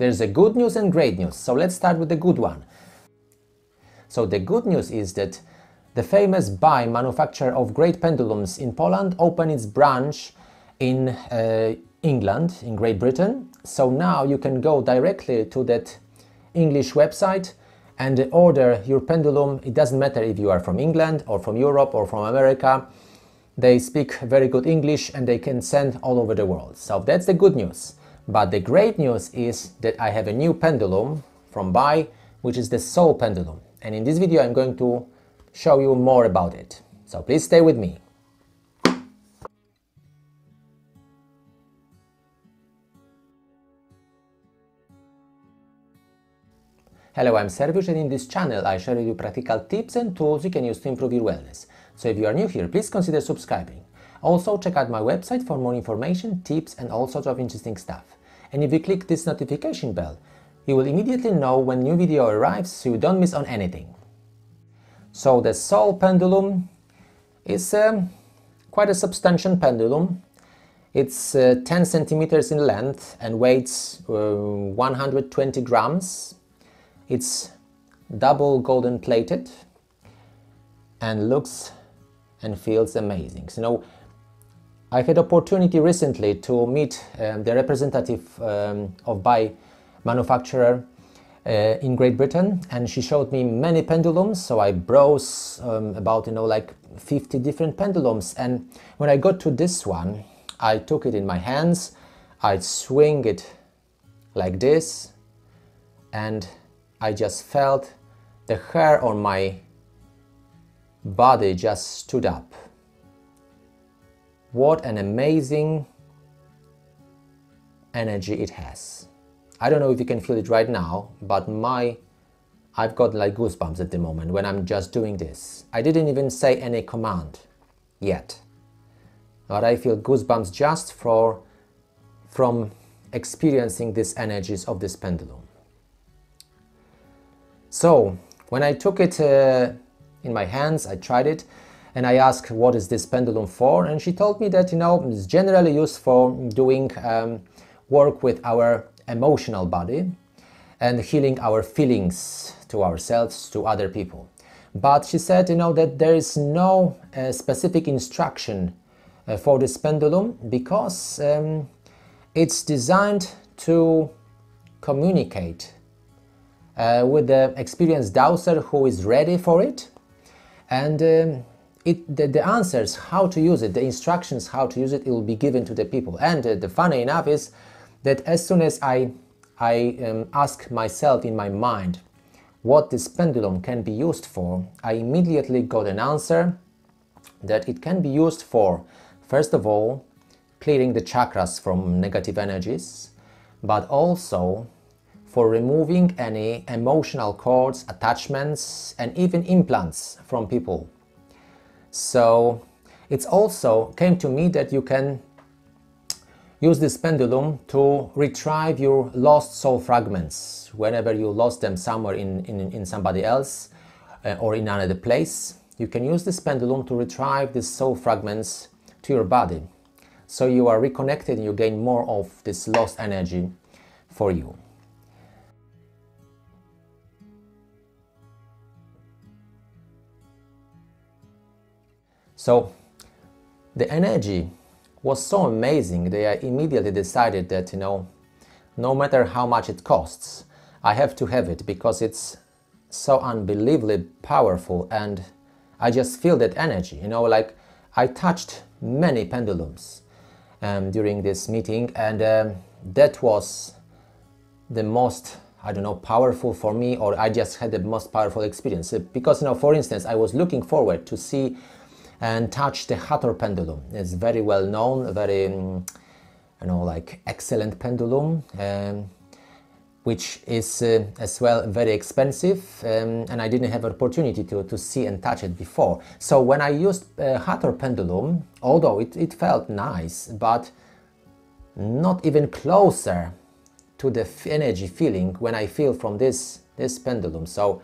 There's a good news and great news, so let's start with the good one. So the good news is that the famous BAJ manufacturer of great pendulums in Poland opened its branch in England, in Great Britain. So now you can go directly to that English website and order your pendulum. It doesn't matter if you are from England or from Europe or from America. They speak very good English and they can send all over the world. So that's the good news. But the great news is that I have a new pendulum from BAJ, which is the SOUL pendulum. And in this video I'm going to show you more about it. So please stay with me. Hello, I'm Serwiusz, and in this channel I share with you practical tips and tools you can use to improve your wellness. So if you are new here, please consider subscribing. Also check out my website for more information, tips and all sorts of interesting stuff. And if you click this notification bell, you will immediately know when new video arrives so you don't miss on anything. So the SOUL pendulum is quite a substantial pendulum. It's 10 centimeters in length and weighs 120 grams. It's double golden plated and looks and feels amazing. So, you know, I had opportunity recently to meet the representative of BAJ manufacturer in Great Britain, and she showed me many pendulums. So I browsed about, you know, like 50 different pendulums, and when I got to this one, I took it in my hands, I swing it like this, and I just felt the hair on my body just stood up. What an amazing energy it has. I don't know if you can feel it right now, but I've got like goosebumps at the moment when I'm just doing this. I didn't even say any command yet, but I feel goosebumps just from experiencing these energies of this pendulum. So, when I took it in my hands, I tried it, and I asked, what is this pendulum for? And she told me that, you know, it's generally used for doing work with our emotional body and healing our feelings to ourselves, to other people. But she said, you know, that there is no specific instruction for this pendulum, because it's designed to communicate with the experienced dowser who is ready for it, and the answers how to use it, the instructions how to use it, it will be given to the people. And the funny enough is that as soon as I ask myself in my mind what this pendulum can be used for, I immediately got an answer that it can be used for, first of all, clearing the chakras from negative energies, but also for removing any emotional cords, attachments, and even implants from people. So it's also came to me that you can use this pendulum to retrieve your lost soul fragments whenever you lost them somewhere in somebody else or in another place. You can use this pendulum to retrieve these soul fragments to your body. So you are reconnected and you gain more of this lost energy for you. So the energy was so amazing that I immediately decided that, you know, no matter how much it costs, I have to have it, because it's so unbelievably powerful and I just feel that energy, you know, like I touched many pendulums during this meeting, and that was the most, I don't know, powerful for me, or I just had the most powerful experience. Because, you know, for instance, I was looking forward to see and touch the Hutter pendulum. It's very well known, very, you know, like excellent pendulum, which is as well very expensive, and I didn't have an opportunity to see and touch it before. So when I used Hutter pendulum, although it felt nice, but not even closer to the energy feeling when I feel from this pendulum. So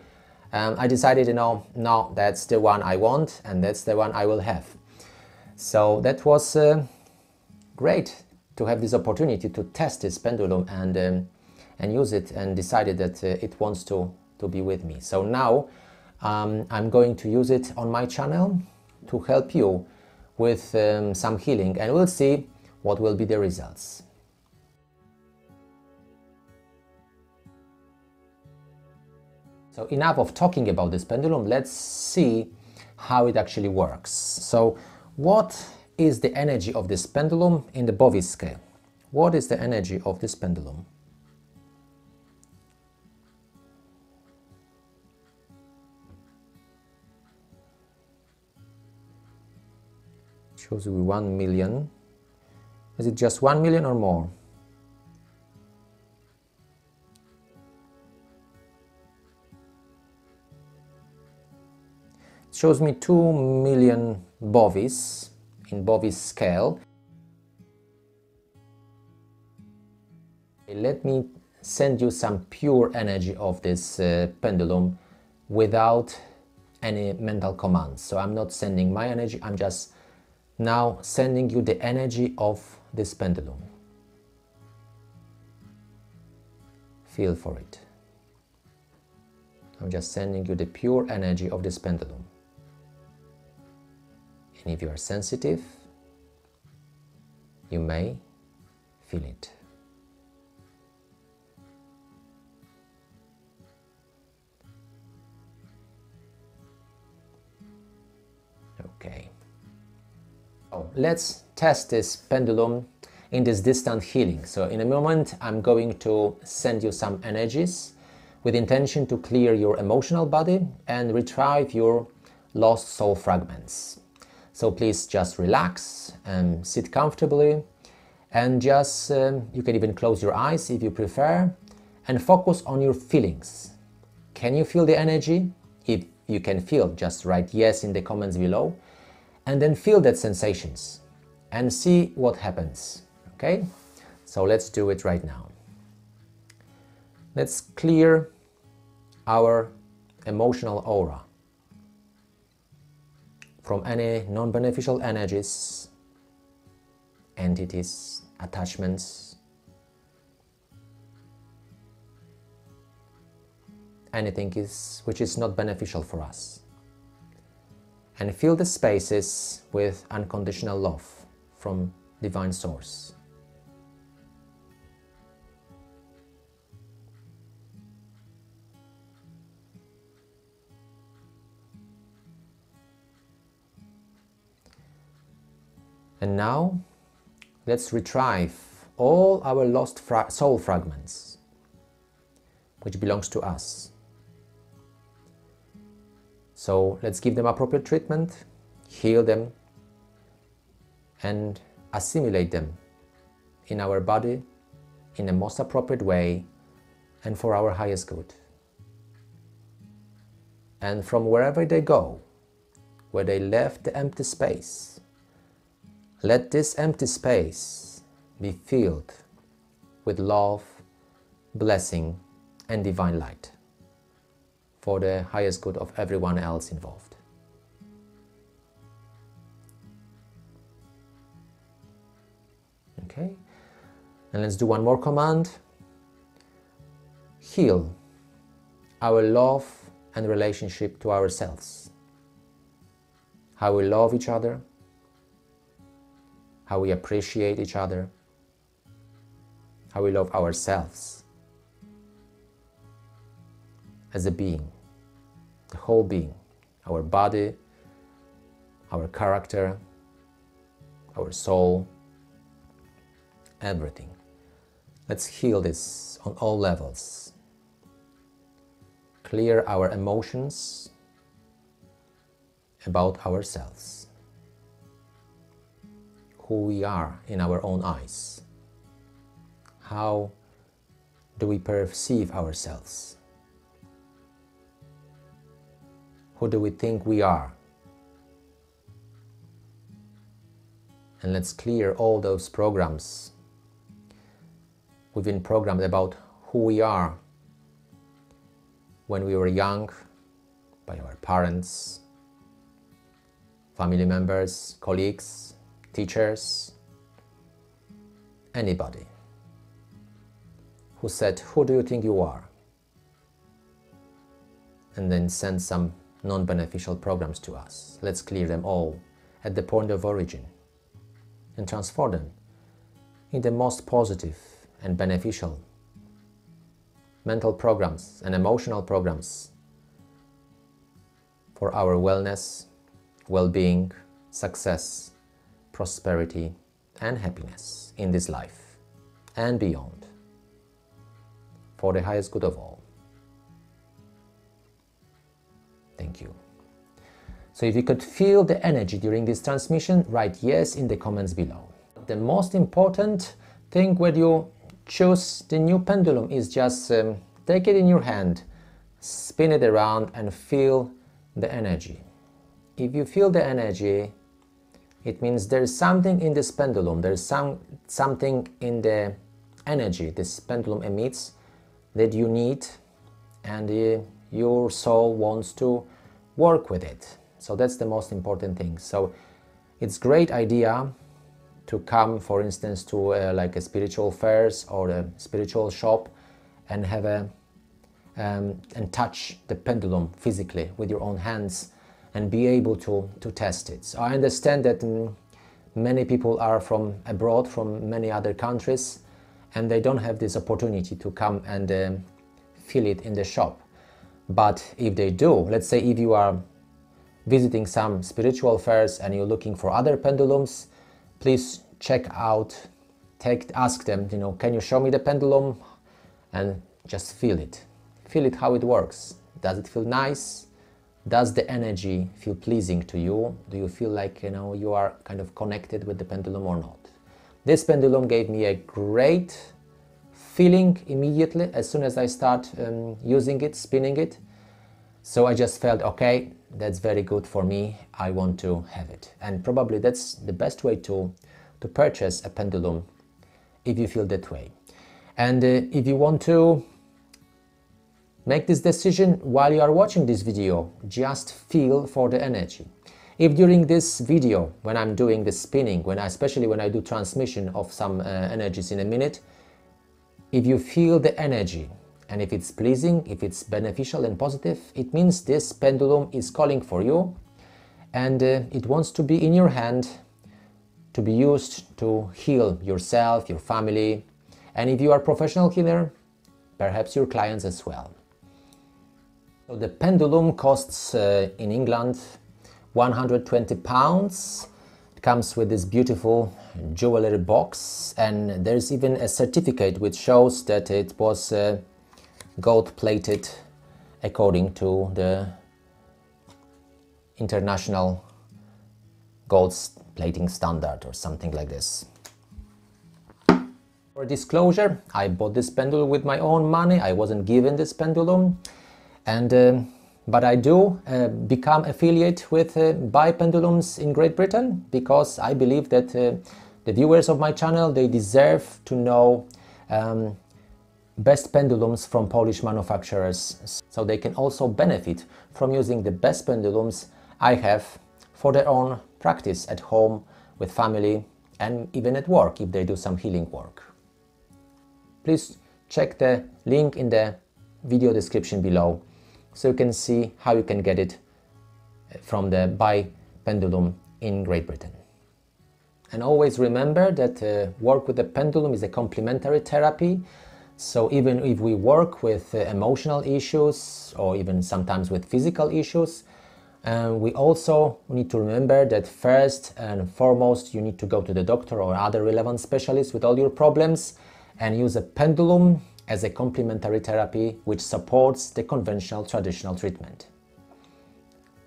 I decided, you know, no, that's the one I want and that's the one I will have. So that was great to have this opportunity to test this pendulum and and use it, and decided that it wants to be with me. So now I'm going to use it on my channel to help you with some healing, and we'll see what will be the results. So enough of talking about this pendulum, let's see how it actually works. So what is the energy of this pendulum in the Bovis scale? What is the energy of this pendulum? It shows 1,000,000. Is it just 1,000,000 or more? Shows me 2,000,000 bovis in Bovis scale. Let me send you some pure energy of this pendulum without any mental commands. So I'm not sending my energy, I'm just now sending you the energy of this pendulum. Feel for it. I'm just sending you the pure energy of this pendulum. And if you are sensitive, you may feel it. Okay. Oh, let's test this pendulum in this distant healing. So in a moment, I'm going to send you some energies with intention to clear your emotional body and retrieve your lost soul fragments. So please just relax and sit comfortably, and just you can even close your eyes if you prefer, and focus on your feelings. Can you feel the energy? If you can feel, just write yes in the comments below, and then feel that sensations and see what happens. Okay, so let's do it right now. Let's clear our emotional aura from any non-beneficial energies, entities, attachments, anything which is not beneficial for us. And fill the spaces with unconditional love from Divine Source. And now, let's retrieve all our lost soul fragments, which belongs to us. So let's give them appropriate treatment, heal them, and assimilate them in our body in the most appropriate way and for our highest good. And from wherever they go, where they left the empty space, let this empty space be filled with love, blessing, and divine light for the highest good of everyone else involved. Okay, and let's do one more command. Heal our love and relationship to ourselves, how we love each other, how we appreciate each other, how we love ourselves as a being, the whole being, our body, our character, our soul, everything. Let's heal this on all levels. Clear our emotions about ourselves, who we are in our own eyes. How do we perceive ourselves? Who do we think we are? And let's clear all those programs we've been programmed about who we are when we were young, by our parents, family members, colleagues, teachers, anybody. who said, "Who do you think you are?" and then sent some non-beneficial programs to us. Let's clear them all at the point of origin and transform them in the most positive and beneficial mental programs and emotional programs for our wellness, well-being, success, prosperity, and happiness in this life and beyond, for the highest good of all. Thank you. So if you could feel the energy during this transmission, write yes in the comments below. The most important thing when you choose the new pendulum is just take it in your hand, spin it around and feel the energy. If you feel the energy, it means there's something in this pendulum, there's something in the energy this pendulum emits that you need, and your soul wants to work with it. So that's the most important thing. So it's great idea to come, for instance, to like a spiritual fairs or a spiritual shop and have a and touch the pendulum physically with your own hands and be able to test it. So I understand that many people are from abroad, from many other countries, and they don't have this opportunity to come and feel it in the shop. But if they do, let's say if you are visiting some spiritual fairs and you're looking for other pendulums, please check out, ask them, you know, can you show me the pendulum? And just feel it. Feel it how it works. Does it feel nice? Does the energy feel pleasing to you? Do you feel like, you know, you are kind of connected with the pendulum or not? This pendulum gave me a great feeling immediately as soon as I start using it, spinning it. So I just felt, okay, that's very good for me, I want to have it. And probably that's the best way to purchase a pendulum, if you feel that way. And if you want to make this decision while you are watching this video, just feel for the energy. If during this video, when I'm doing the spinning, especially when I do transmission of some energies in a minute, if you feel the energy, and if it's pleasing, if it's beneficial and positive, it means this pendulum is calling for you, and it wants to be in your hand, to be used to heal yourself, your family, and if you are a professional healer, perhaps your clients as well. So the pendulum costs in England £120. It comes with this beautiful jewelry box, and there's even a certificate which shows that it was gold-plated according to the international gold plating standard or something like this. For disclosure, I bought this pendulum with my own money. I wasn't given this pendulum, and but I do become affiliate with BiPendulums in Great Britain, because I believe that the viewers of my channel, they deserve to know best pendulums from Polish manufacturers, so they can also benefit from using the best pendulums I have for their own practice at home, with family, and even at work if they do some healing work. Please check the link in the video description below, so you can see how you can get it from the BiPendulum in Great Britain. And always remember that work with the pendulum is a complementary therapy. So even if we work with emotional issues or even sometimes with physical issues, we also need to remember that first and foremost you need to go to the doctor or other relevant specialist with all your problems, and use a pendulum as a complementary therapy which supports the conventional traditional treatment.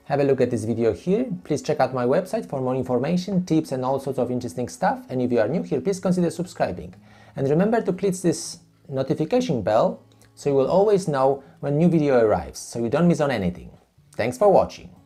Have a look at this video here. Please check out my website for more information, tips and all sorts of interesting stuff. And if you are new here, please consider subscribing. And remember to click this notification bell, so you will always know when new video arrives, so you don't miss on anything. Thanks for watching.